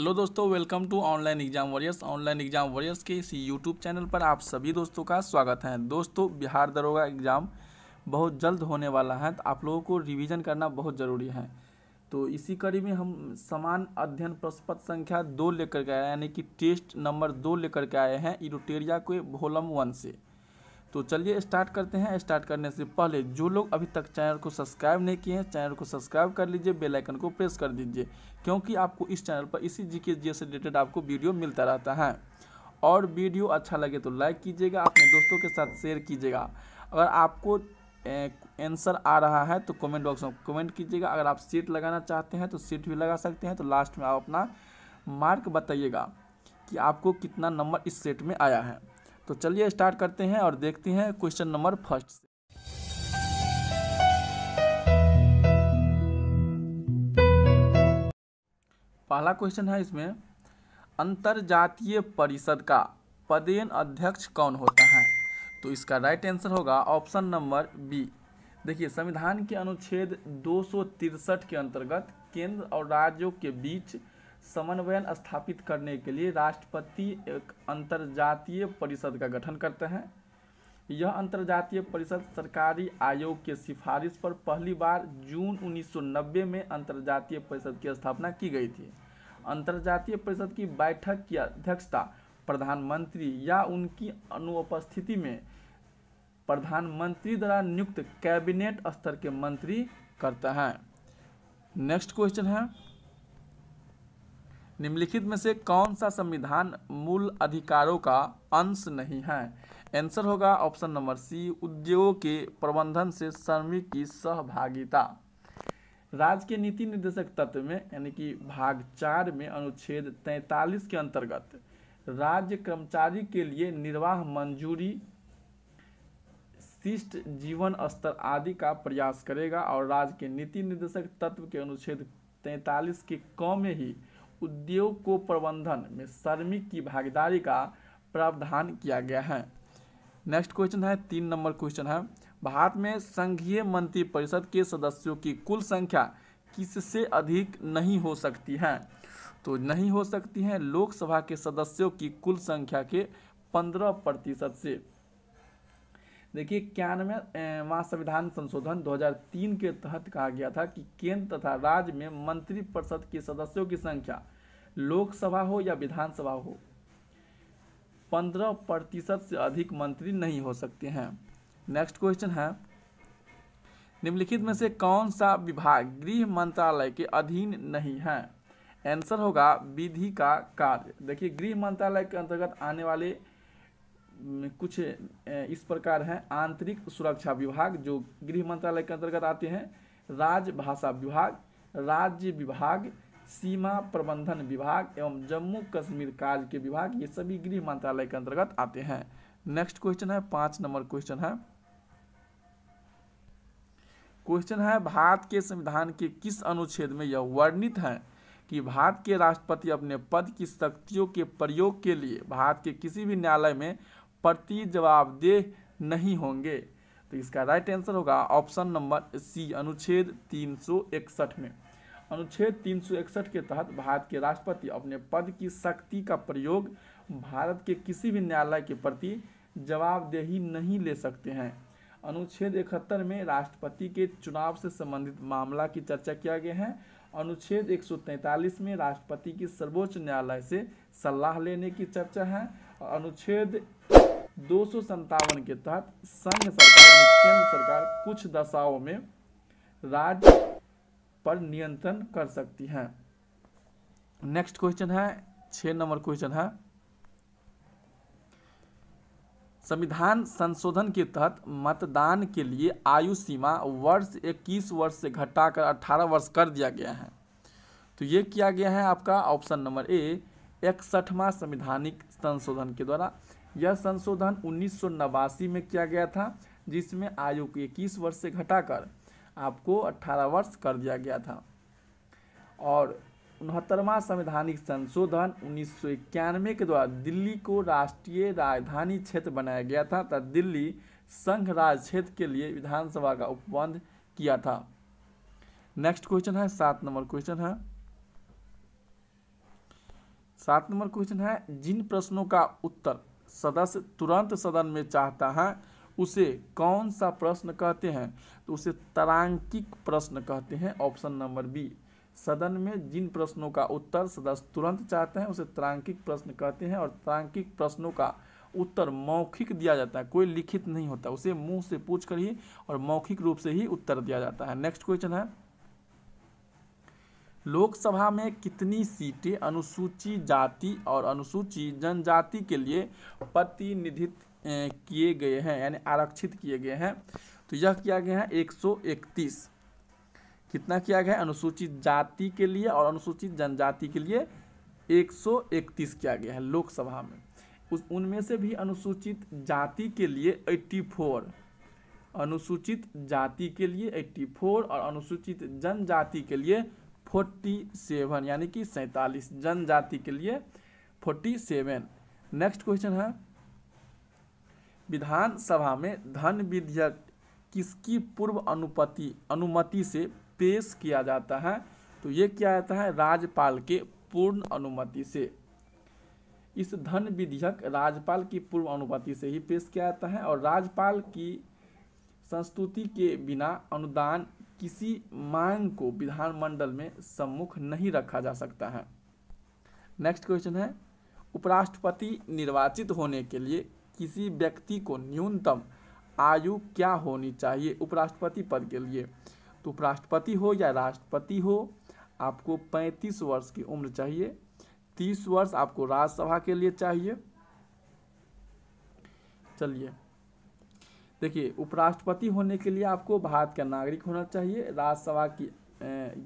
Hello दोस्तों, welcome to online exam warriors. Online exam warriors के इस यूट्यूब चैनल पर आप सभी दोस्तों का स्वागत है। दोस्तों, बिहार दरोगा एग्ज़ाम बहुत जल्द होने वाला है, तो आप लोगों को रिवीजन करना बहुत ज़रूरी है। तो इसी कड़ी में हम समान अध्ययन प्रश्नपत्र संख्या 2 लेकर के आए, यानी कि टेस्ट नंबर 2 लेकर के आए हैं एडुटेरिया के वॉल्यूम 1 से। तो चलिए स्टार्ट करते हैं। स्टार्ट करने से पहले जो लोग अभी तक चैनल को सब्सक्राइब नहीं किए हैं, चैनल को सब्सक्राइब कर लीजिए, बेल आइकन को प्रेस कर दीजिए, क्योंकि आपको इस चैनल पर इसी जीके से रिलेटेड आपको वीडियो मिलता रहता है। और वीडियो अच्छा लगे तो लाइक कीजिएगा, अपने दोस्तों के साथ शेयर कीजिएगा। अगर आपको आंसर आ रहा है तो कमेंट बॉक्स में कमेंट कीजिएगा। अगर आप सीट लगाना चाहते हैं तो सीट भी लगा सकते हैं। तो लास्ट में आप अपना मार्क बताइएगा कि आपको कितना नंबर इस सेट में आया है। तो चलिए स्टार्ट करते हैं और देखते हैं क्वेश्चन नंबर 1 से। पहला क्वेश्चन है इसमें, अंतरजातीय परिषद का पदेन अध्यक्ष कौन होता है? तो इसका राइट आंसर होगा ऑप्शन नंबर बी। देखिए, संविधान के अनुच्छेद 263 के अंतर्गत केंद्र और राज्यों के बीच समन्वयन स्थापित करने के लिए राष्ट्रपति एक अंतर्जातीय परिषद का गठन करते हैं। यह अंतर्जातीय परिषद सरकारी आयोग के सिफारिश पर पहली बार जून 1990 में अंतर्जातीय परिषद की स्थापना की गई थी। अंतर्जातीय परिषद की बैठक की अध्यक्षता प्रधानमंत्री या उनकी अनुपस्थिति में प्रधानमंत्री द्वारा नियुक्त कैबिनेट स्तर के मंत्री करता है। नेक्स्ट क्वेश्चन है, निम्नलिखित में से कौन सा संविधान मूल अधिकारों का अंश नहीं है? आंसर होगा ऑप्शन नंबर सी, उद्योगों के प्रबंधन से श्रमिक की सहभागिता। राज्य के नीति निर्देशक तत्व में यानी कि भाग 4 में अनुच्छेद 43 के अंतर्गत राज्य कर्मचारी के लिए निर्वाह मंजूरी, शिष्ट जीवन स्तर आदि का प्रयास करेगा। और राज्य के नीति निर्देशक तत्व के अनुच्छेद 43 के क में ही उद्योग को प्रबंधन में श्रमिक की भागीदारी का प्रावधान किया गया है। नेक्स्ट क्वेश्चन है, 3 नंबर क्वेश्चन है, भारत में संघीय मंत्री परिषद के सदस्यों की कुल संख्या किससे अधिक नहीं हो सकती है? तो नहीं हो सकती है लोकसभा के सदस्यों की कुल संख्या के 15% से। देखिए, 91वां संविधान संशोधन 2003 के तहत कहा गया था कि केंद्र तथा राज्य में मंत्री परिषद के सदस्यों की संख्या लोकसभा हो या विधानसभा हो 15% से अधिक मंत्री नहीं हो सकते हैं। नेक्स्ट क्वेश्चन है, निम्नलिखित में से कौन सा विभाग गृह मंत्रालय के अधीन नहीं है? आंसर होगा विधि का कार्य। देखिए, गृह मंत्रालय के अंतर्गत आने वाले कुछ इस प्रकार हैं, आंतरिक सुरक्षा विभाग जो गृह मंत्रालय के अंतर्गत आते हैं, राजभाषा विभाग, राज्य विभाग, सीमा प्रबंधन विभाग एवं जम्मू कश्मीर कार्य के विभाग, ये सभी गृह मंत्रालय के अंतर्गत आते हैं। नेक्स्ट क्वेश्चन है, 5 नंबर क्वेश्चन है। क्वेश्चन है, भारत के संविधान के किस अनुच्छेद में यह वर्णित है कि भारत के राष्ट्रपति अपने पद की शक्तियों के प्रयोग के लिए भारत के किसी भी न्यायालय में प्रति जवाबदेह नहीं होंगे? तो इसका राइट आंसर होगा ऑप्शन नंबर सी, अनुच्छेद 361 में। अनुच्छेद 361 के तहत भारत के राष्ट्रपति अपने पद की शक्ति का प्रयोग भारत के किसी भी न्यायालय के प्रति जवाबदेही नहीं ले सकते हैं। अनुच्छेद 71 में राष्ट्रपति के चुनाव से संबंधित मामला की चर्चा किया गया है। अनुच्छेद 143 में राष्ट्रपति की सर्वोच्च न्यायालय से सलाह लेने की चर्चा है। अनुच्छेद 257 के तहत संघ सरकार और केंद्र सरकार कुछ दशाओं में राज्य पर नियंत्रण कर सकती है। नेक्स्ट क्वेश्चन है, 6 नंबर क्वेश्चन है, संविधान संशोधन के तहत मतदान के लिए आयु सीमा वर्ष 21 वर्ष से घटाकर 18 वर्ष कर दिया गया है। तो ये किया गया है आपका ऑप्शन नंबर ए, 61वां संविधानिक संशोधन के द्वारा। यह संशोधन 1989 में किया गया था, जिसमें आयु को 21 वर्ष से घटाकर आपको 18 वर्ष कर दिया गया था। और 69वां संवैधानिक संशोधन 1991 के द्वारा दिल्ली को राष्ट्रीय राजधानी क्षेत्र बनाया गया था तथा दिल्ली संघ राज क्षेत्र के लिए विधानसभा का उपबंध किया था। नेक्स्ट क्वेश्चन है, 7 नंबर क्वेश्चन है, सात नंबर क्वेश्चन है, जिन प्रश्नों का उत्तर सदस्य तुरंत सदन में चाहता है उसे कौन सा प्रश्न कहते हैं? तो उसे तरांकिक प्रश्न कहते हैं। ऑप्शन नंबर बी, सदन में जिन प्रश्नों का उत्तर सदस्य तुरंत चाहते हैं उसे तरांकिक प्रश्न कहते हैं। और तरांकिक प्रश्नों का उत्तर मौखिक दिया जाता है, कोई लिखित नहीं होता, उसे मुंह से पूछकर ही और मौखिक रूप से ही उत्तर दिया जाता है। नेक्स्ट क्वेश्चन है, लोकसभा में कितनी सीटें अनुसूचित जाति और अनुसूचित जनजाति के लिए प्रतिनिधित्व किए गए हैं, यानी आरक्षित किए गए हैं? तो यह किया गया है 131। कितना किया गया है? अनुसूचित जाति के लिए और अनुसूचित जनजाति के लिए 131 किया गया है लोकसभा में। उनमें से भी अनुसूचित जाति के लिए 84, अनुसूचित जाति के लिए 84 और अनुसूचित जनजाति के लिए 47, यानी कि 47, जनजाति के लिए 47। नेक्स्ट क्वेश्चन है, विधानसभा में धन विधेयक किसकी पूर्व अनुमति से पेश किया जाता है? तो ये किया जाता है राज्यपाल के पूर्ण अनुमति से। इस धन विधेयक राज्यपाल की पूर्व अनुमति से ही पेश किया जाता है। और राज्यपाल की संस्तुति के बिना अनुदान किसी मांग को विधानमंडल में सम्मुख नहीं रखा जा सकता है। नेक्स्ट क्वेश्चन है, उपराष्ट्रपति निर्वाचित होने के लिए किसी व्यक्ति को न्यूनतम आयु क्या होनी चाहिए उपराष्ट्रपति पद के लिए? तो उपराष्ट्रपति हो या राष्ट्रपति हो, आपको 35 वर्ष की उम्र चाहिए। 30 वर्ष आपको राज्यसभा के लिए चाहिए। चलिए देखिए, उपराष्ट्रपति होने के लिए आपको भारत का नागरिक होना चाहिए, राज्यसभा की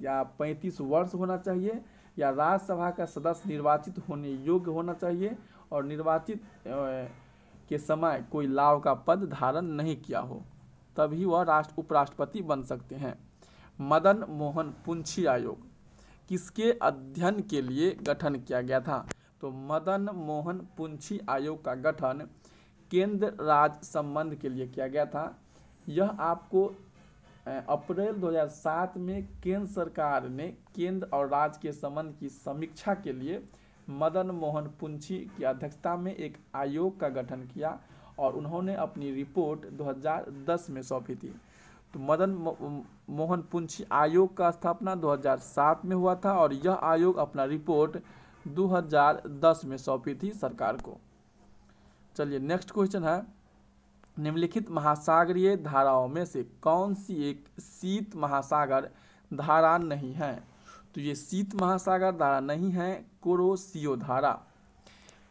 या 35 वर्ष होना चाहिए, या राज्यसभा का सदस्य निर्वाचित होने योग्य होना चाहिए और निर्वाचित के समय कोई लाभ का पद धारण नहीं किया हो, तभी वह उपराष्ट्रपति बन सकते हैं। मदन मोहन पुंछी आयोग किसके अध्ययन के लिए गठन किया गया था? तो मदन मोहन पुंछी आयोग का गठन केंद्र राज्य संबंध के लिए किया गया था। यह आपको अप्रैल 2007 में केंद्र सरकार ने केंद्र और राज्य के संबंध की समीक्षा के लिए मदन मोहन पुंछी की अध्यक्षता में एक आयोग का गठन किया और उन्होंने अपनी रिपोर्ट 2010 में सौंपी थी। तो मदन मोहन पुंछी आयोग का स्थापना 2007 में हुआ था और यह आयोग अपना रिपोर्ट 2010 में सौंपी थी सरकार को। चलिए नेक्स्ट क्वेश्चन है, निम्नलिखित महासागरीय धाराओं में से कौन सी एक शीत महासागर धारा नहीं है? तो ये शीत महासागर धारा नहीं है, कुरोशियो धारा।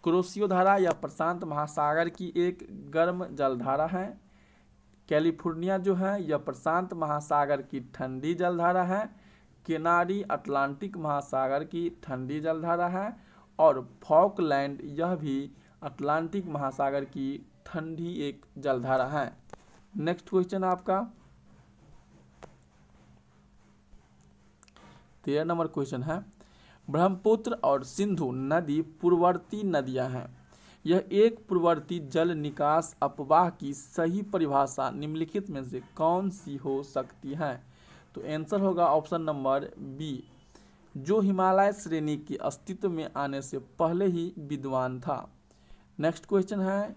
कुरोशियो धारा या प्रशांत महासागर की एक गर्म जलधारा है। कैलिफोर्निया जो है यह प्रशांत महासागर की ठंडी जलधारा है। केनारी अटलांटिक महासागर की ठंडी जलधारा है। और फॉकलैंड यह भी अटलांटिक महासागर की ठंडी एक जलधारा है। नेक्स्ट क्वेश्चन आपका 13 नंबर क्वेश्चन है, ब्रह्मपुत्र और सिंधु नदी पूर्ववर्ती नदियां हैं। यह एक पूर्ववर्ती जल निकास अपवाह की सही परिभाषा निम्नलिखित में से कौन सी हो सकती है? तो आंसर होगा ऑप्शन नंबर बी, जो हिमालय श्रेणी के अस्तित्व में आने से पहले ही विद्वान था। नेक्स्ट क्वेश्चन है,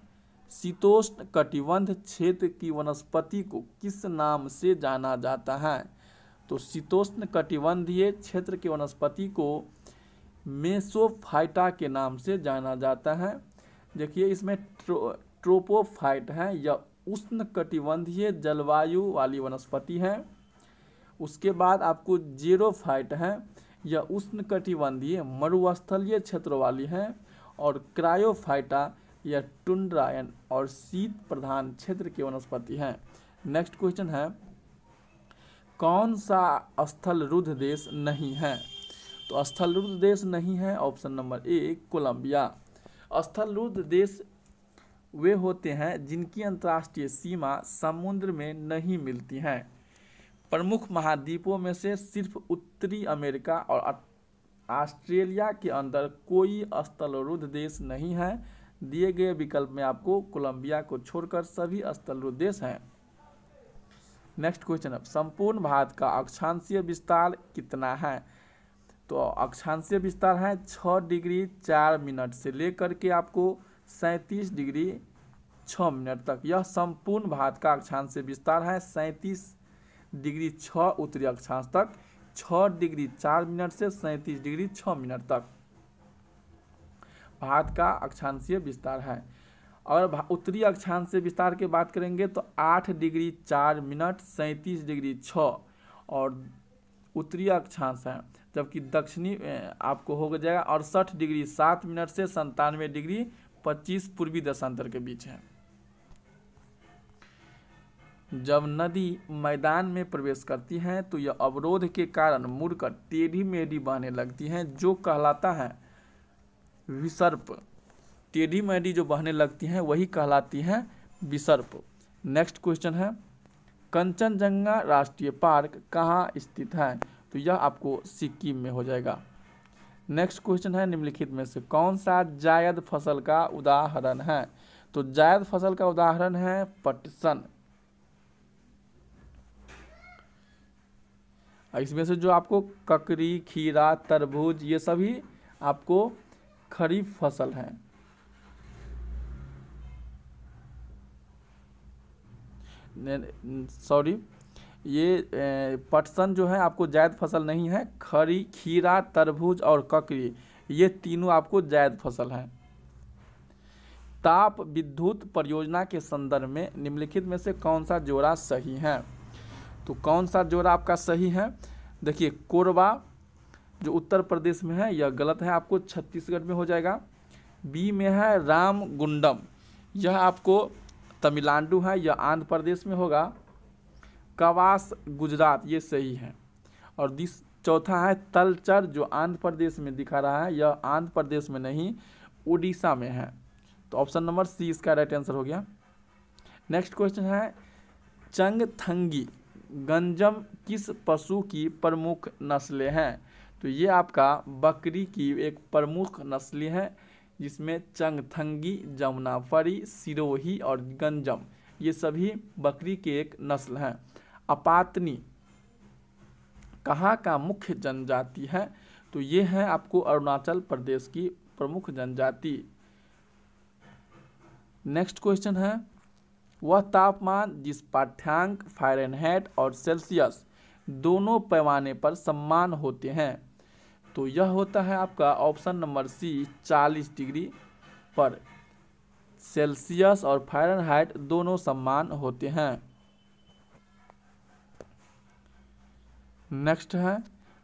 शीतोष्ण कटिबंध क्षेत्र की वनस्पति को किस नाम से जाना जाता है? तो शीतोष्ण कटिबंधीय क्षेत्र की वनस्पति को मेसोफाइटा के नाम से जाना जाता है। देखिए इसमें ट्रोपोफाइट है, यह उष्ण कटिबंधीय जलवायु वाली वनस्पति है। उसके बाद आपको जेरोफाइट है, यह उष्ण कटिबंधीय मरुस्थलीय क्षेत्रों वाली है। और क्रायोफाइटा या टुंड्रा और शीत प्रधान क्षेत्र की वनस्पति हैं। नेक्स्ट क्वेश्चन है, कौन सा स्थलरुद्ध देश नहीं है? तो स्थलरुद्ध देश नहीं है ऑप्शन नंबर ए, कोलंबिया। स्थलरुद्ध देश वे होते हैं जिनकी अंतर्राष्ट्रीय सीमा समुद्र में नहीं मिलती हैं। प्रमुख महाद्वीपों में से सिर्फ उत्तरी अमेरिका और ऑस्ट्रेलिया के अंदर कोई स्थलरुद्ध देश नहीं है। दिए गए विकल्प में आपको कोलंबिया को छोड़कर सभी स्थलरुद्ध देश हैं। नेक्स्ट क्वेश्चन, अब संपूर्ण भारत का अक्षांशीय विस्तार कितना है? तो अक्षांशीय विस्तार है 6 डिग्री 4 मिनट से लेकर के आपको 37 डिग्री 6 मिनट तक। यह संपूर्ण भारत का अक्षांशीय विस्तार है 37 डिग्री 6 उत्तरी अक्षांश तक, 6 डिग्री 4 मिनट से 37 डिग्री 6 मिनट तक भारत का अक्षांशीय विस्तार है। और उत्तरी अक्षांशीय विस्तार की बात करेंगे तो 8 डिग्री 4 मिनट 37 डिग्री 6 और उत्तरी अक्षांश है, जबकि दक्षिणी आपको हो जाएगा 68 डिग्री 7 मिनट से 97 डिग्री 25 पूर्वी देशांतर के बीच है। जब नदी मैदान में प्रवेश करती है तो यह अवरोध के कारण मुड़कर टेढ़ी मेढ़ी बहने लगती हैं, जो कहलाता है विसर्प। टेढ़ी मेढ़ी जो बहने लगती हैं वही कहलाती हैं विसर्प। नेक्स्ट क्वेश्चन है कंचनजंगा राष्ट्रीय पार्क कहाँ स्थित है, तो यह आपको सिक्किम में हो जाएगा। नेक्स्ट क्वेश्चन है निम्नलिखित में से कौन सा जायद फसल का उदाहरण है, तो जायद फसल का उदाहरण है पटसन। इसमें से जो आपको ककड़ी, खीरा, तरबूज ये सभी आपको खरीफ फसल हैं। सॉरी, ये पटसन जो है आपको जायद फसल नहीं है। खीरा, तरबूज और ककड़ी ये तीनों आपको जायद फसल हैं। ताप विद्युत परियोजना के संदर्भ में निम्नलिखित में से कौन सा जोड़ा सही है, तो कौन सा जोड़ा आपका सही है? देखिए कोरबा जो उत्तर प्रदेश में है यह गलत है, आपको छत्तीसगढ़ में हो जाएगा। बी में है रामगुंडम, यह आपको तमिलनाडु है, यह आंध्र प्रदेश में होगा। कवास गुजरात ये सही है। और चौथा है तलचर जो आंध्र प्रदेश में दिखा रहा है, यह आंध्र प्रदेश में नहीं उड़ीसा में है, तो ऑप्शन नंबर सी इसका राइट आंसर हो गया। नेक्स्ट क्वेश्चन है चंगथंगी गंजम किस पशु की प्रमुख नस्लें हैं, तो ये आपका बकरी की एक प्रमुख नस्लें हैं जिसमें चंगथंगी, जमुनाफरी, सिरोही और गंजम ये सभी बकरी के एक नस्ल हैं। अपातनी कहाँ का मुख्य जनजाति है, तो ये है आपको अरुणाचल प्रदेश की प्रमुख जनजाति। नेक्स्ट क्वेश्चन है वह तापमान जिस पाठ्यांक फारेनहाइट और सेल्सियस दोनों पैमाने पर समान होते हैं, तो यह होता है आपका ऑप्शन नंबर सी 40 डिग्री पर। सेल्सियस और फारेनहाइट दोनों समान होते हैं। नेक्स्ट है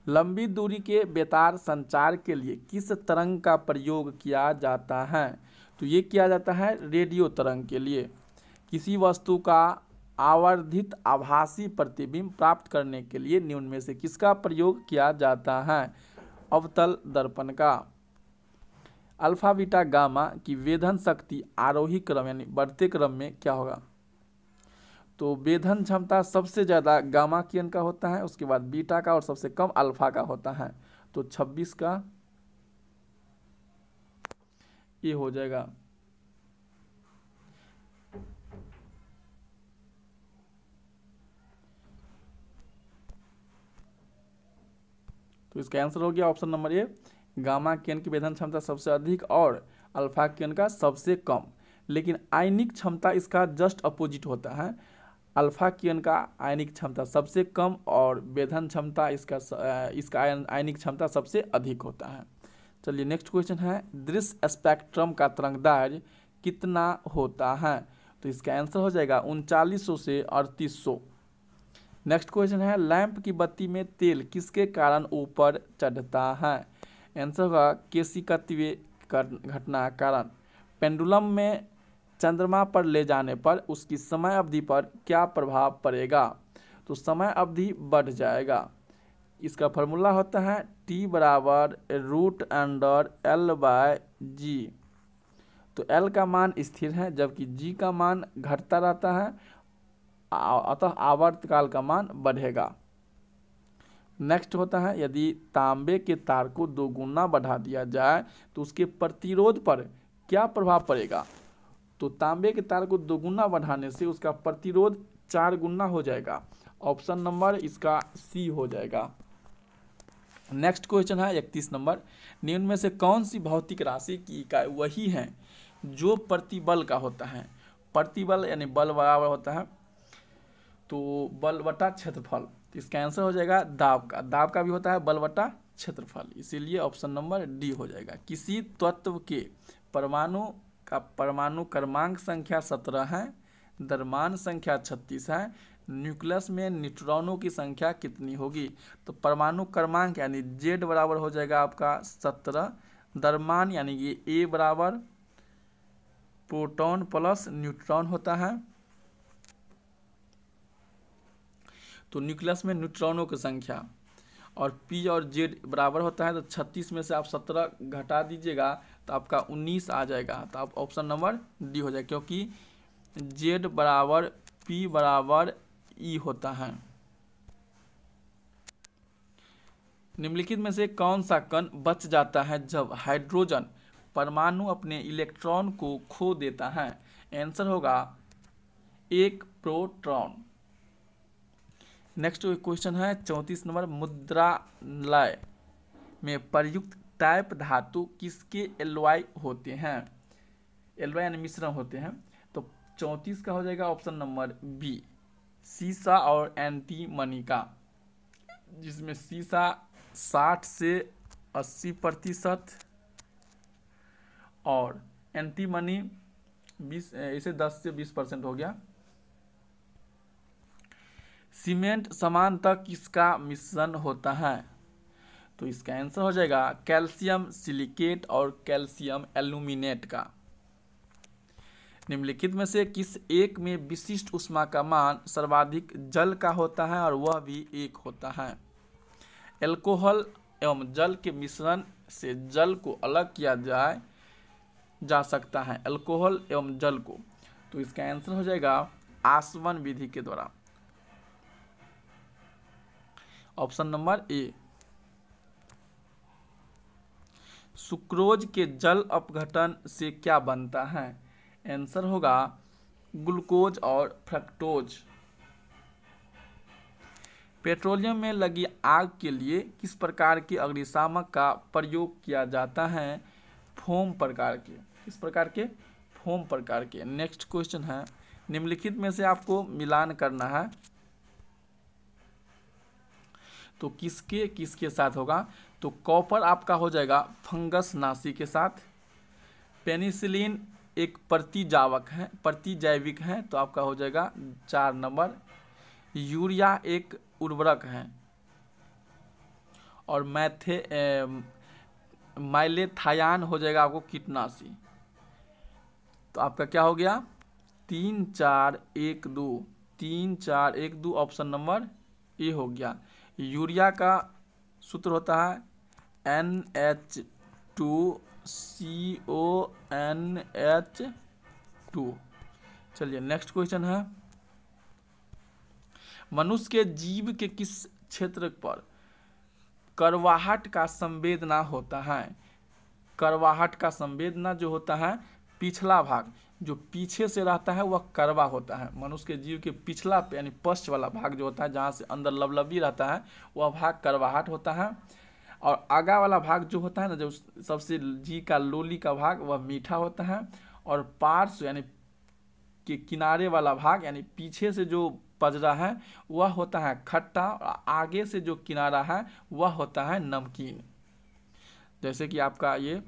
लंबी दूरी के बेतार संचार के लिए किस तरंग का प्रयोग किया जाता है, तो ये किया जाता है रेडियो तरंग के लिए। किसी वस्तु का आवर्धित आभासी प्रतिबिंब प्राप्त करने के लिए निम्न में से किसका प्रयोग किया जाता है, अवतल दर्पण का। अल्फा बीटा गामा की वेधन शक्ति आरोही क्रम यानी बढ़ते क्रम में क्या होगा, तो वेधन क्षमता सबसे ज़्यादा गामा किरण का होता है, उसके बाद बीटा का और सबसे कम अल्फा का होता है, तो 26 का ये हो जाएगा। तो इसका आंसर हो गया ऑप्शन नंबर ए, गामा किरण की वेधन क्षमता सबसे अधिक और अल्फा किरण का सबसे कम। लेकिन आयनिक क्षमता इसका जस्ट अपोजिट होता है, अल्फा किरण का आयनिक क्षमता सबसे कम और वेधन क्षमता इसका आयनिक क्षमता सबसे अधिक होता है। चलिए नेक्स्ट क्वेश्चन है दृश्य स्पेक्ट्रम का तरंगदैर्घ्य कितना होता है, तो इसका आंसर हो जाएगा 3900 से 3800। नेक्स्ट क्वेश्चन है लैंप की बत्ती में तेल किसके कारण ऊपर चढ़ता है, आंसर होगा केशिकत्वीय घटना कारण। पेंडुलम में चंद्रमा पर ले जाने पर उसकी समय अवधि पर क्या प्रभाव पड़ेगा, तो समय अवधि बढ़ जाएगा। इसका फॉर्मूला होता है T √L/G। तो L का मान स्थिर है जबकि G का मान घटता रहता है, अतः आवर्तकाल का मान बढ़ेगा। नेक्स्ट होता है यदि तांबे के तार को 2 गुना बढ़ा दिया जाए तो उसके प्रतिरोध पर क्या प्रभाव पड़ेगा, तो तांबे के तार को 2 गुना बढ़ाने से उसका प्रतिरोध 4 गुना हो जाएगा, ऑप्शन नंबर इसका सी हो जाएगा। नेक्स्ट क्वेश्चन है 31 नंबर, निम्न में से कौन सी भौतिक राशि की इकाई वही है जो प्रतिबल का होता है? प्रतिबल यानी बल बराबर होता है तो बल बटा क्षेत्रफल, तो इसका आंसर हो जाएगा दाब का। दाब का भी होता है बल बटा क्षेत्रफल, इसीलिए ऑप्शन नंबर डी हो जाएगा। किसी तत्व के परमाणु का परमाणु क्रमांक संख्या 17 है, द्रव्यमान संख्या 36 है, न्यूक्लियस में न्यूट्रॉनों की संख्या कितनी होगी? तो परमाणु क्रमांक यानी Z बराबर हो जाएगा आपका 17, द्रव्यमान यानी कि A बराबर प्रोटॉन प्लस न्यूट्रॉन होता है, तो न्यूक्लियस में न्यूट्रॉनों की संख्या, और P और Z बराबर होता है तो 36 में से आप 17 घटा दीजिएगा तो आपका 19 आ जाएगा। तो आप ऑप्शन नंबर डी हो जाएगा, क्योंकि Z बराबर P बराबर E होता है। निम्नलिखित में से कौन सा कण बच जाता है जब हाइड्रोजन परमाणु अपने इलेक्ट्रॉन को खो देता है? आंसर होगा एक प्रोटॉन। नेक्स्ट क्वेश्चन है 34 नंबर, मुद्रालय में प्रयुक्त टाइप धातु किसके एलॉय होते हैं? एलॉय यानी मिश्रण होते हैं, तो 34 का हो जाएगा ऑप्शन नंबर बी, सीसा और एंटीमनी का, जिसमें सीसा 60 से 80% और एंटीमनी इसे 10 से 20% हो गया। सीमेंट समान तक किसका मिश्रण होता है? तो इसका आंसर हो जाएगा कैल्शियम सिलिकेट और कैल्शियम एल्यूमिनेट का। निम्नलिखित में से किस एक में विशिष्ट ऊष्मा का मान सर्वाधिक जल का होता है और वह भी एक होता है? एल्कोहल एवं जल के मिश्रण से जल को अलग किया जा सकता है, एल्कोहल एवं जल को, तो इसका आंसर हो जाएगा आसवन विधि के द्वारा, ऑप्शन नंबर ए। सुक्रोज के जल अपघटन से क्या बनता है? आंसर होगा ग्लूकोज और फ्रक्टोज। पेट्रोलियम में लगी आग के लिए किस प्रकार के अग्निशामक का प्रयोग किया जाता है? फोम प्रकार के। किस प्रकार के? फोम प्रकार के। नेक्स्ट क्वेश्चन है, निम्नलिखित में से आपको मिलान करना है, तो किसके किसके साथ होगा? तो कॉपर आपका हो जाएगा फंगस नासी के साथ, पेनिसिलिन एक प्रतिजावक है, प्रतिजैविक है, तो आपका हो जाएगा 4 नंबर, यूरिया एक उर्वरक है, और माइलेथायान हो जाएगा आपको कीटनाशी। तो आपका क्या हो गया 3, 4, 1, 2, 3, 4, 1, 2 ऑप्शन नंबर ए हो गया। यूरिया का सूत्र होता है NH2CONH2। चलिए नेक्स्ट क्वेश्चन है, मनुष्य के जीव के किस क्षेत्र पर करवाहट का संवेदना होता है? करवाहट का संवेदना जो होता है पिछला भाग, जो पीछे से रहता है वह करवा होता है। मनुष्य के जीव के पिछला यानी पश्च वाला भाग जो होता है, जहाँ से अंदर लबलबी रहता है, वह भाग करवाहट होता है, और आगा वाला भाग जो होता है ना, जो सबसे जी का लोली का भाग, वह मीठा होता है, और पार्श्व यानी के किनारे वाला भाग यानी पीछे से जो पजरा है वह होता है खट्टा, और आगे से जो किनारा है वह होता है नमकीन। जैसे कि आपका ये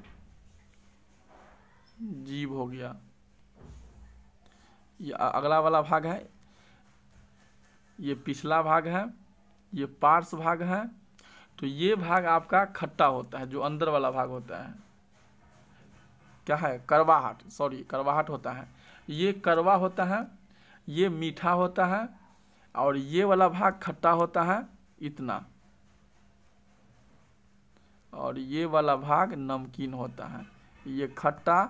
जीव हो गया, ये अगला वाला भाग है, ये पिछला भाग है, ये पार्श्व भाग है, तो ये भाग आपका खट्टा होता है, जो अंदर वाला भाग होता है क्या है करवाहट, सॉरी करवाहट होता है, ये करवा होता है, ये मीठा होता है, और ये वाला भाग खट्टा होता है इतना, और ये वाला भाग नमकीन होता है। ये खट्टा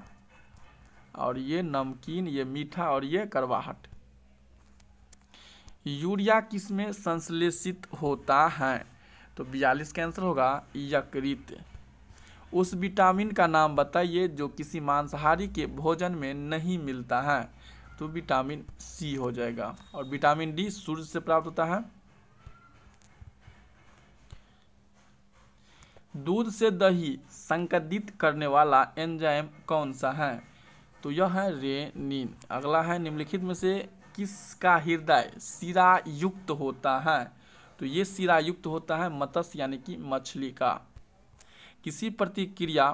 और ये नमकीन, ये मीठा और ये करवाहट। यूरिया किसमें संश्लेषित होता है? तो 42 का आंसर होगा यकृत। उस विटामिन का नाम बताइए जो किसी मांसाहारी के भोजन में नहीं मिलता है, तो विटामिन सी हो जाएगा, और विटामिन डी सूर्य से प्राप्त होता है। दूध से दही संकदित करने वाला एंजाइम कौन सा है? तो यह है रेनिन। अगला है निम्नलिखित में से किसका हृदय सिरायुक्त होता है? तो ये सिरायुक्त होता है मत्स्य यानी कि मछली का। किसी प्रतिक्रिया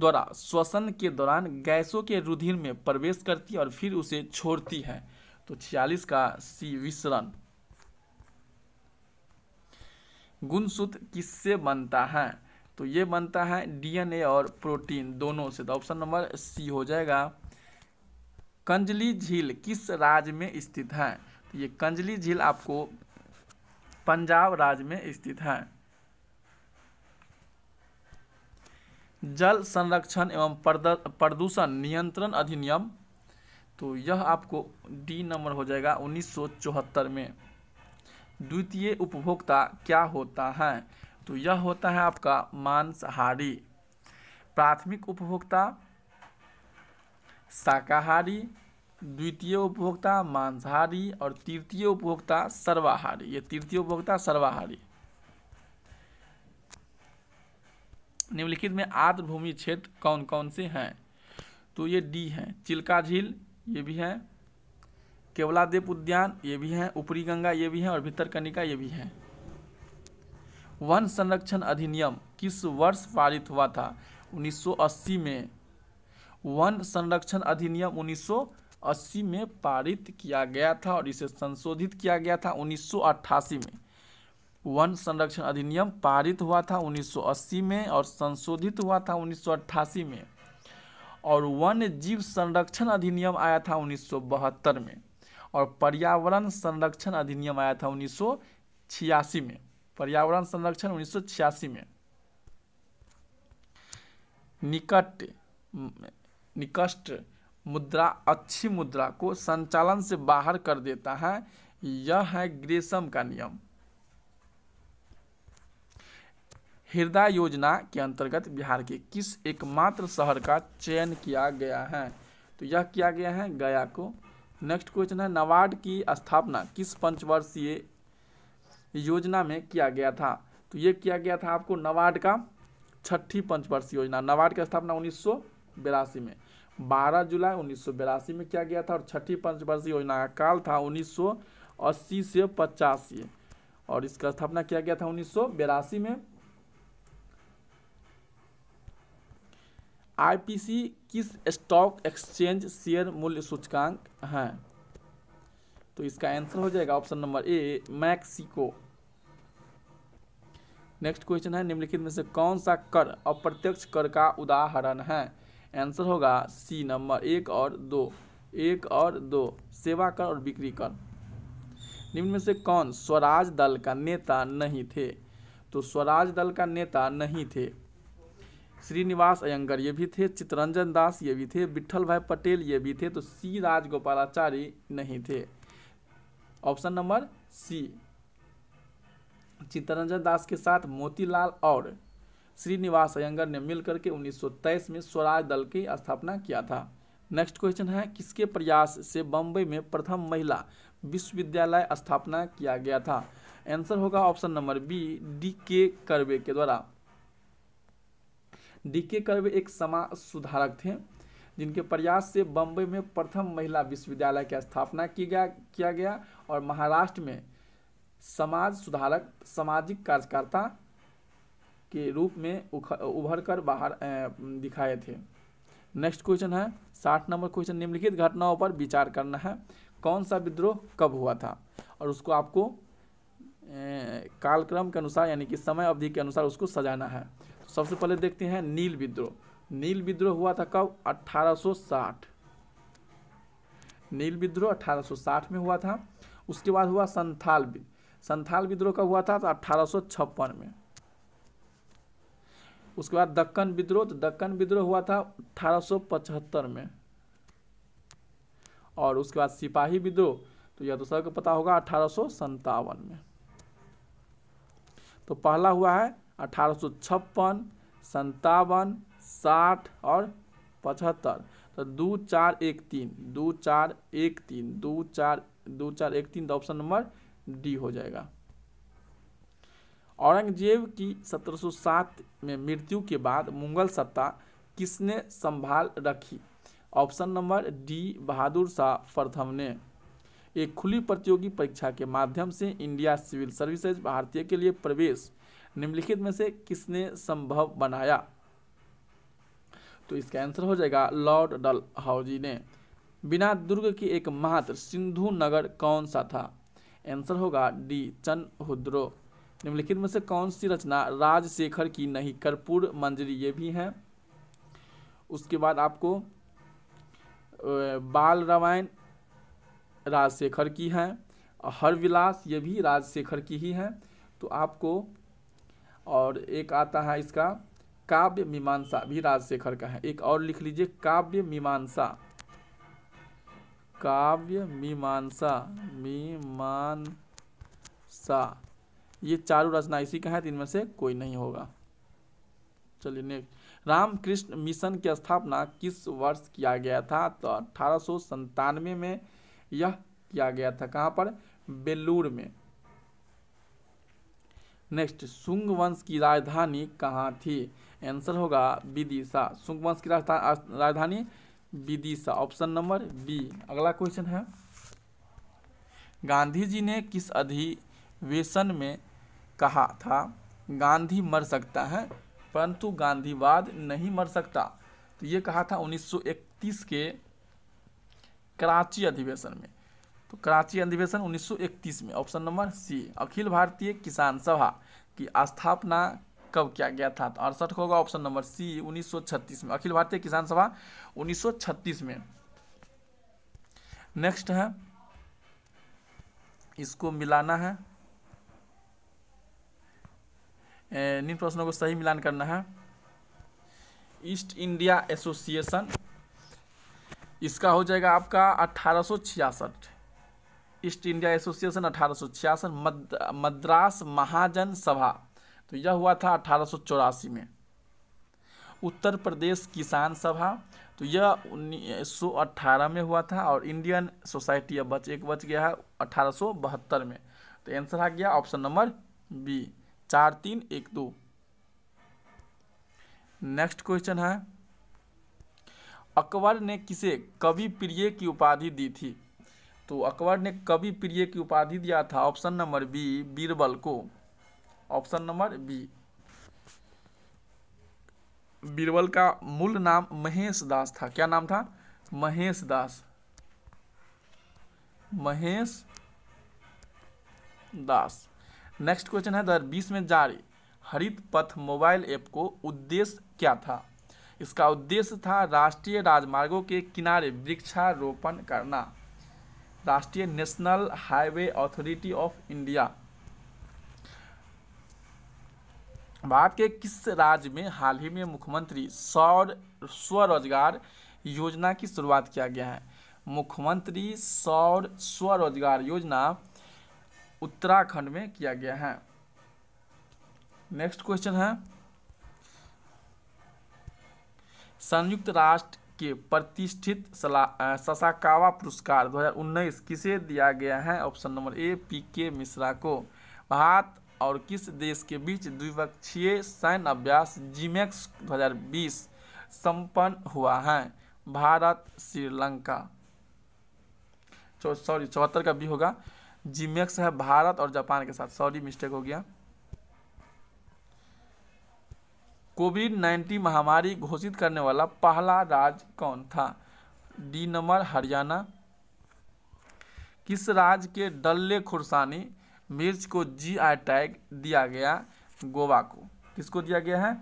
द्वारा श्वसन के दौरान गैसों के रुधिर में प्रवेश करती है और फिर उसे छोड़ती है। तो 46 का सी विसरण। गुणसूत्र किससे बनता है? तो ये बनता है डीएनए और प्रोटीन दोनों से। तो ऑप्शन नंबर सी हो जाएगा। कंजली झील किस राज्य में स्थित है? तो ये कंजली झील आपको पंजाब राज्य में स्थित है। जल संरक्षण एवं प्रदूषण नियंत्रण अधिनियम, तो यह आपको डी नंबर हो जाएगा 1974 में। द्वितीय उपभोक्ता क्या होता है? तो यह होता है आपका मांसाहारी। प्राथमिक उपभोक्ता शाकाहारी, द्वितीय उपभोक्ता मांसाहारी और तृतीय उपभोक्ता सर्वाहारी। ये तृतीय उपभोक्ता सर्वाहारी। निम्नलिखित में आर्द्रभूमि क्षेत्र कौन कौन से हैं? तो ये डी है। चिल्का झील ये भी है, केवलादेव उद्यान ये भी है, ऊपरी गंगा ये भी है और भितरकनिका ये भी है। वन संरक्षण अधिनियम किस वर्ष पारित हुआ था? 1980 में। वन संरक्षण अधिनियम 1980 में पारित किया गया था और इसे संशोधित किया गया था 1988 में। वन संरक्षण अधिनियम पारित हुआ था 1980 में और संशोधित हुआ था 1988 में। और वन्य जीव संरक्षण अधिनियम आया था 1972 में और पर्यावरण संरक्षण अधिनियम आया था 1986 में। पर्यावरण संरक्षण 1986 में। निकट मुद्रा अच्छी मुद्रा को संचालन से बाहर कर देता है, यह है ग्रेसम का नियम। हृदय योजना के अंतर्गत बिहार के किस एकमात्र शहर का चयन किया गया है? तो यह किया गया है गया को। नेक्स्ट क्वेश्चन है नाबार्ड की स्थापना किस पंचवर्षीय योजना में किया गया था? तो ये किया गया था आपको नाबार्ड का छठी पंचवर्षीय योजना। नाबार्ड की स्थापना 1982 में, 12 जुलाई 1982 में किया गया था और छठी पंचवर्षीय योजना का काल था 1980 से 85 और इसका स्थापना किया गया था 1982 में। आईपीसी किस स्टॉक एक्सचेंज शेयर मूल्य सूचकांक है? तो इसका आंसर हो जाएगा option number A Mexico. Next question है निम्नलिखित में से कौन सा कर अप्रत्यक्ष कर का उदाहरण है? आंसर होगा सी नंबर 1 और 2। 1 और 2 सेवा कर और बिक्री कर। निम्न में से कौन स्वराज दल का नेता नहीं थे? तो स्वराज दल का नेता नहीं थे श्रीनिवास अयंगर ये भी थे, चित्तरंजन दास ये भी थे, विट्ठल भाई पटेल ये भी थे, तो सी राजगोपालाचारी नहीं थे। Option number C. Chittaranjan Das के साथ मोतीलाल और श्रीनिवास अयंगर ने मिलकर के 1923 में स्वराज दल की स्थापना किया था। नेक्स्ट क्वेश्चन है किसके प्रयास से बम्बई में प्रथम महिला विश्वविद्यालय स्थापना किया गया था? आंसर होगा option number B DK Karve के द्वारा। DK कर्वे एक समाज सुधारक थे जिनके प्रयास से बम्बई में प्रथम महिला विश्वविद्यालय की स्थापना किया गया और महाराष्ट्र में समाज सुधारक सामाजिक कार्यकर्ता के रूप में उभर कर बाहर दिखाए थे। नेक्स्ट क्वेश्चन है 60 नंबर क्वेश्चन, निम्नलिखित घटनाओं पर विचार करना है। कौन सा विद्रोह कब हुआ था और उसको आपको कालक्रम के अनुसार यानी कि समय अवधि के अनुसार उसको सजाना है। सबसे पहले देखते हैं नील विद्रोह। नील विद्रोह हुआ था कब? 1860। नील विद्रोह 1860 में हुआ था। उसके बाद हुआ संथाल विद्रोह कब हुआ था? तो 1856 में। उसके बाद दक्कन विद्रोह, तो दक्कन विद्रोह हुआ था 1875 में। और उसके बाद सिपाही विद्रोह, तो यह तो सबको पता होगा 1857 में। तो पहला हुआ है 1856, 57, 60 और 75। तो 2, 4, 1, 3 तो ऑप्शन नंबर डी हो जाएगा। औरंगजेब की 1707 में मृत्यु के बाद मुगल सत्ता किसने संभाल रखी? Option number D Bahadur Shah प्रथम ने। एक खुली प्रतियोगी परीक्षा के माध्यम से इंडिया सिविल सर्विसेज भारतीय के लिए प्रवेश निम्नलिखित में से किसने संभव बनाया? तो इसका आंसर हो जाएगा लॉर्ड डलहौजी ने। बिना दुर्ग के एकमात्र सिंधु नगर कौन सा था? आंसर होगा डी चनहुद्रो। निम्नलिखित में से कौन सी रचना राजशेखर की नहीं? कर्पूर मंजरी, ये भी है। उसके बाद आपको बाल रामायण राजशेखर की है, हर विलास ये भी राजशेखर की ही है तो आपको, और एक आता है इसका काव्य मीमांसा भी राजशेखर का है। एक और लिख लीजिए काव्य मीमांसा, काव्य मीमांसा मीमांसा, ये चारों रचना इसी का है तो इनमें से कोई नहीं होगा। चलिए नेक्स्ट, रामकृष्ण मिशन की स्थापना किस वर्ष किया गया था? तो 1897 में यह किया गया था। कहाँ पर? बेलूर में। नेक्स्ट, शुंग वंश की राजधानी कहाँ थी? आंसर होगा विदिशा। शुंग वंश की राजधानी विदिशा, ऑप्शन नंबर बी। अगला क्वेश्चन है, गांधी जी ने किस अधिवेशन में कहा था गांधी मर सकता है परंतु गांधीवाद नहीं मर सकता? तो ये कहा था 1931 के कराची अधिवेशन में। तो कराची अधिवेशन 1931 में, ऑप्शन नंबर सी। अखिल भारतीय किसान सभा की स्थापना कब किया गया था? तो 68 होगा, ऑप्शन नंबर सी 1936 में। अखिल भारतीय किसान सभा 1936 में। नेक्स्ट है, इसको मिलाना है, निम्न प्रश्नों को सही मिलान करना है। ईस्ट इंडिया एसोसिएशन, इसका हो जाएगा आपका 1866, East India Association 1866। Madras Mahajan Sabha, तो यह हुआ था 1884 में। उत्तर प्रदेश किसान सभा, तो यह 1918 में हुआ था। और इंडियन सोसाइटी, अब बच गया है 1872 में। तो आंसर आ गया option number B 4312। Next question है, अकबर ने किसे कवि प्रिय की उपाधि दी थी? तो अकबर ने कवि प्रिय की उपाधि दिया था, ऑप्शन नंबर बी बीरबल को, ऑप्शन नंबर बी। बीरबल का मूल नाम महेश दास था। क्या नाम था? महेश दास, महेश दास। नेक्स्ट क्वेश्चन है, 2020 में जारी हरित पथ मोबाइल ऐप को उद्देश्य क्या था? इसका उद्देश्य था राष्ट्रीय राजमार्गों के किनारे वृक्षारोपण करना। राष्ट्रीय national highway authority of India Bharat के किस राज्य में हाल ही में मुख्यमंत्री स्वरोजगार योजना की शुरुआत किया गया है? मुख्यमंत्री स्वरोजगार योजना उत्तराखंड में किया गया है। नेक्स्ट क्वेश्चन है, संयुक्त राष्ट्र के प्रतिष्ठित सासाकावा पुरस्कार 2019 किसे दिया गया है? Option number A PK Mishra को। भारत और किस देश के बीच द्विपक्षीय सैन्य अभ्यास जिमेक्स 2020 संपन्न हुआ है? भारत श्रीलंका, 74 का भी होगा, जिमेक्स है भारत और जापान के साथ, सॉरी मिस्टेक हो गया। कोविड-19 महामारी घोषित करने वाला पहला राज्य कौन था? D number Haryana. किस राज्य के डल्ले खुर्सानी मिर्च को जीआई टैग दिया गया? गोवा को। किसको दिया गया है?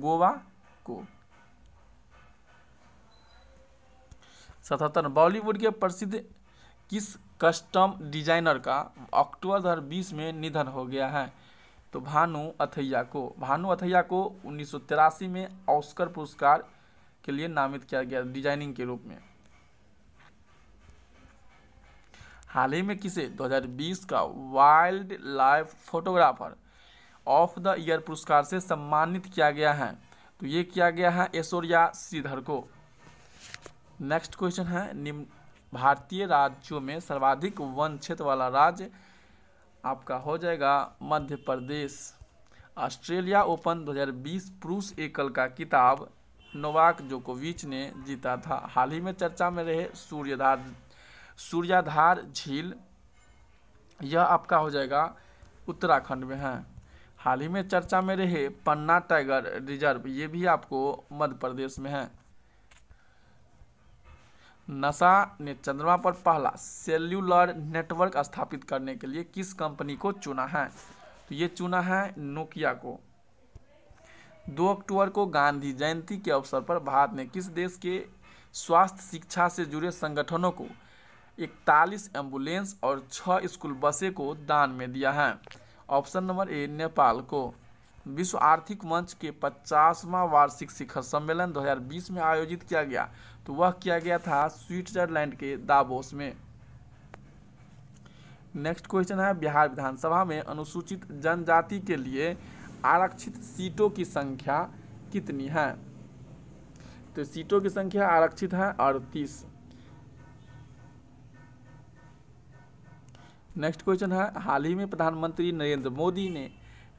गोवा को। 77, बॉलीवुड के प्रसिद्ध किस कस्टम डिजाइनर का अक्टूबर 2020 में निधन हो गया है? तो भानु अथैया को 1983 में ऑस्कर पुरस्कार के लिए नामित किया गया डिजाइनिंग के रूप में। हाल ही में किसे 2020 का wildlife photographer of the year पुरस्कार से सम्मानित किया गया है? तो ये किया गया है ऐश्वर्या श्रीधर को। नेक्स्ट क्वेश्चन है, भारतीय राज्यों में सर्वाधिक वन क्षेत्र वाला राज्य आपका हो जाएगा मध्य प्रदेश। ऑस्ट्रेलिया ओपन 2020 पुरुष एकल का खिताब नोवाक जोकोविच ने जीता था। हाल ही में चर्चा में रहे सूर्याधार झील, यह आपका हो जाएगा उत्तराखंड में है। हाल ही में चर्चा में रहे पन्ना टाइगर रिजर्व, ये भी आपको मध्य प्रदेश में है। नासा ने चंद्रमा पर पहला सेल्यूलर नेटवर्क स्थापित करने के लिए किस कंपनी को चुना है? तो ये चुना है नोकिया को। 2 अक्टूबर को गांधी जयंती के अवसर पर भारत ने किस देश के स्वास्थ्य शिक्षा से जुड़े संगठनों को 41 एम्बुलेंस और 6 स्कूल बसें को दान में दिया है? ऑप्शन नंबर ए नेपाल को। विश्व आर्थिक मंच के 50वां वार्षिक शिखर सम्मेलन 2020 में आयोजित किया गया, तो वह किया गया था स्विट्जरलैंड के दावोस में। नेक्स्ट क्वेश्चन है, बिहार विधानसभा में अनुसूचित जनजाति के लिए आरक्षित सीटों की संख्या कितनी है? तो सीटों की संख्या आरक्षित है 38। नेक्स्ट क्वेश्चन है, हाल ही में प्रधानमंत्री नरेंद्र मोदी ने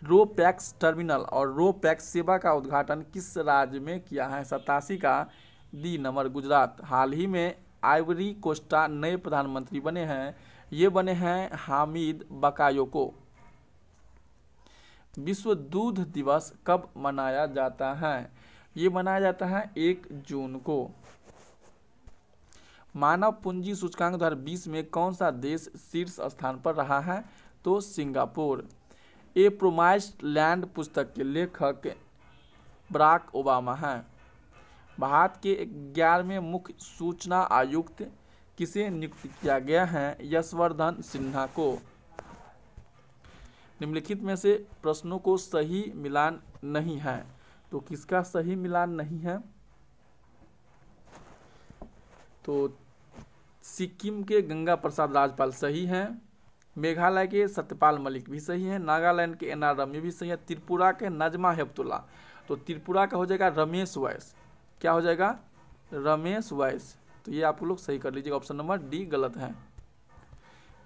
रो पैक्स टर्मिनल और रो पैक्स सेवा का उद्घाटन किस राज्य में किया है? 87 का डी नंबर गुजरात। हाल ही में आइवरी कोस्टा नए प्रधानमंत्री बने हैं, ये बने हैं हामिद बकायोको। विश्व दूध दिवस कब मनाया जाता है? ये मनाया जाता है 1 जून को। मानव पूंजी सूचकांक 2020 में कौन सा देश शीर्ष स्थान पर रहा है? तो सिंगापुर। ए प्रोमाइस्ड लैंड पुस्तक के लेखक बराक ओबामा हैं। भारत के 11वें मुख्य सूचना आयुक्त किसे नियुक्त किया गया है? यशवर्धन सिन्हा को। निम्नलिखित में से प्रश्नों को सही मिलान नहीं है, तो किसका सही मिलान नहीं है? तो सिक्किम के गंगा प्रसाद राजपाल सही हैं, मेघालय के सत्यपाल मलिक भी सही हैं, नागालैंड के एन आर रम्य भी सही है, त्रिपुरा के नजमा हेपतुल्ला, तो त्रिपुरा का हो जाएगा रमेश वैस। क्या हो जाएगा? रमेश वैस। तो ये आप लोग सही कर लीजिएगा, ऑप्शन नंबर डी गलत है।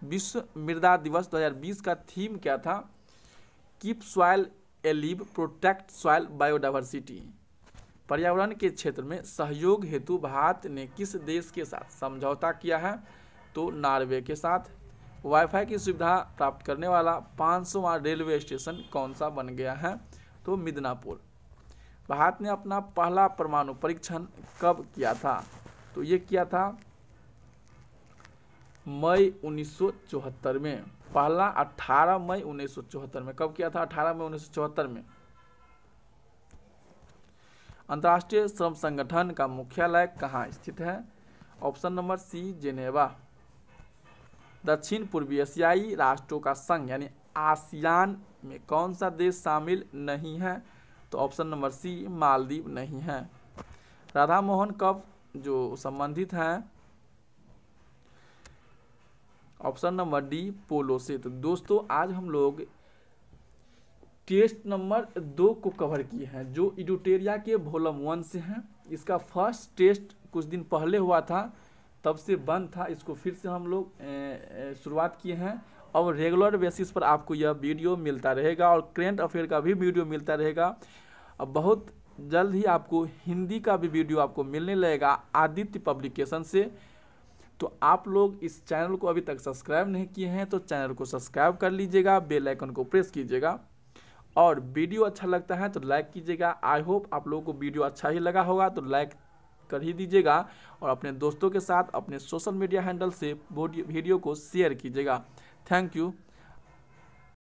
विश्व मृदा दिवस 2020 का थीम क्या था? Keep soil alive, protect soil biodiversity. पर्यावरण के क्षेत्र में सहयोग हेतु भारत ने किस देश के साथ समझौता किया है? तो नॉर्वे के साथ। वाईफाई की सुविधा प्राप्त करने वाला 500वां रेलवे स्टेशन कौन सा बन गया है? तो मिदनापुर। भारत ने अपना पहला परमाणु परीक्षण कब किया था? तो ये किया था मई 1974 में। पहला 18 मई 1974 में। कब किया था? 18 मई 1974 में। अंतर्राष्ट्रीय श्रम संगठन का मुख्यालय कहाँ स्थित है? Option number C Geneva. दक्षिण पूर्वी एशियाई राष्ट्रों का संघ यानी आसियान में कौन सा देश शामिल नहीं है? तो ऑप्शन नंबर सी मालदीव नहीं है। राधा मोहन कब जो संबंधित हैं? ऑप्शन नंबर डी पोलो से। तो दोस्तों आज हम लोग टेस्ट नंबर 2 को कवर किए हैं जो एडुटेरिया के वॉल्यूम 1 से हैं। इसका फर्स्ट टेस्ट कुछ दिन पहले हुआ था, तब से बंद था, इसको फिर से हम लोग शुरुआत किए हैं। अब रेगुलर बेसिस पर आपको यह वीडियो मिलता रहेगा और करंट अफेयर का भी वीडियो मिलता रहेगा। अब बहुत जल्द ही आपको हिंदी का भी वीडियो आपको मिलने लगेगा आदित्य पब्लिकेशन से। तो आप लोग इस चैनल को अभी तक सब्सक्राइब नहीं किए हैं तो चैनल को सब्सक्राइब कर लीजिएगा, बेल आइकन को प्रेस कीजिएगा और वीडियो अच्छा लगता है तो लाइक कीजिएगा। आई होप आप लोगों को वीडियो अच्छा ही लगा होगा, तो लाइक कर ही दीजिएगा और अपने दोस्तों के साथ अपने सोशल मीडिया हैंडल से वीडियो को शेयर कीजिएगा। Thank you.